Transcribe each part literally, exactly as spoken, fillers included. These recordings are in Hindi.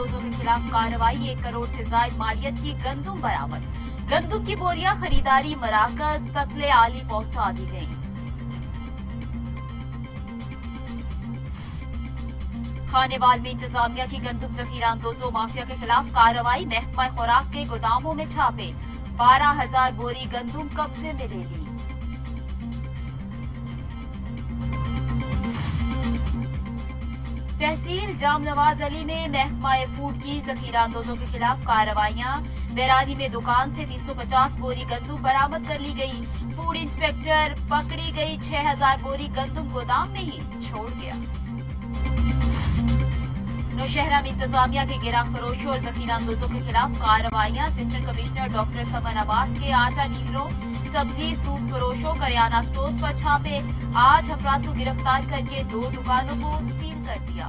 दोषियों के खिलाफ कार्रवाई। एक करोड़ से ज्यादा मालियत की गंदुम बरामद। गंदुम की बोरियां खरीदारी मराकज तकले आली पहुंचा दी गयी। खानेवाल में इंतजामिया की गंदुम जखीरा अंदोजों माफिया के खिलाफ कार्रवाई। महकमा खुराक के गोदामों में छापे। बारह हजार बोरी गंदुम कब्जे में ले ली। तहसील जामनवाज अली में महकमा फूड की जखीरा अंदोजों के खिलाफ कार्रवाइयां। बैरानी में दुकान से तीन सौ पचास बोरी गंदुम बरामद कर ली गई। फूड इंस्पेक्टर पकड़ी गई। छह हजार बोरी गंदुम गोदाम में ही छोड़ गया। नौशहरा में इंतजामिया के गिरा फरोशों और जखीरा अंदोजों के खिलाफ कार्रवाइयां। Assistant commissioner doctor Saman Abbas के आटा डीलरों, सब्जी फ्रूट फरोशों, करियाना स्टोर्स पर छापे। आठ अपराध को गिरफ्तार करके दो दुकानों को सील कर दिया।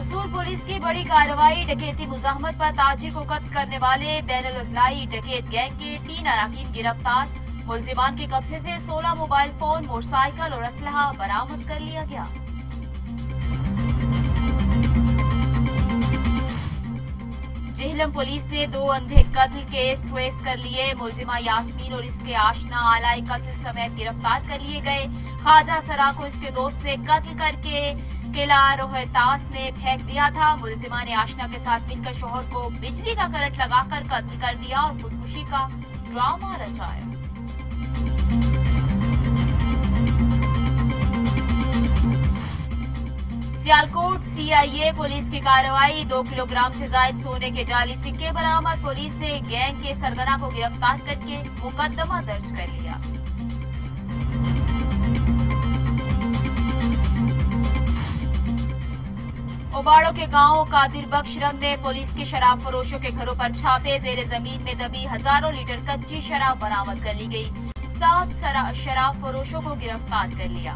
कसूर पुलिस की बड़ी कार्रवाई। डकैती मुजाहमत पर ताजिर को कत्ल करने वाले बैनुल अज़लाई डकैत गैंग के तीन अरकान गिरफ्तार। मुलजिमान के कब्जे से सोलह मोबाइल फोन, मोटरसाइकिल और असलहा बरामद कर लिया गया। जेहलम पुलिस ने दो अंधे कत्ल केस ट्रेस कर लिए। मुलजिमा यास्मीन और इसके आशना आलाए कत्ल समेत गिरफ्तार कर लिए गए। ख्वाजा सरा को इसके दोस्त ने कत्ल करके किला रोहतास में फेंक दिया था। मुलजिमा ने आशना के साथ मिलकर शोहर को बिजली का करंट लगाकर कत्ल कर दिया और खुदकुशी का ड्रामा रचाया। सियालकोट सीआईए पुलिस की कार्रवाई। दो किलोग्राम से ज्यादा सोने के जाली सिक्के बरामद। पुलिस ने गैंग के सरगना को गिरफ्तार करके मुकदमा दर्ज कर लिया। उबाड़ो के गांव कादिर बख्शरंग में पुलिस के शराब फरोशों के घरों पर छापे। जेर जमीन में दबी हजारों लीटर कच्ची शराब बरामद कर ली गई। सात शराब फरोशों को गिरफ्तार कर लिया।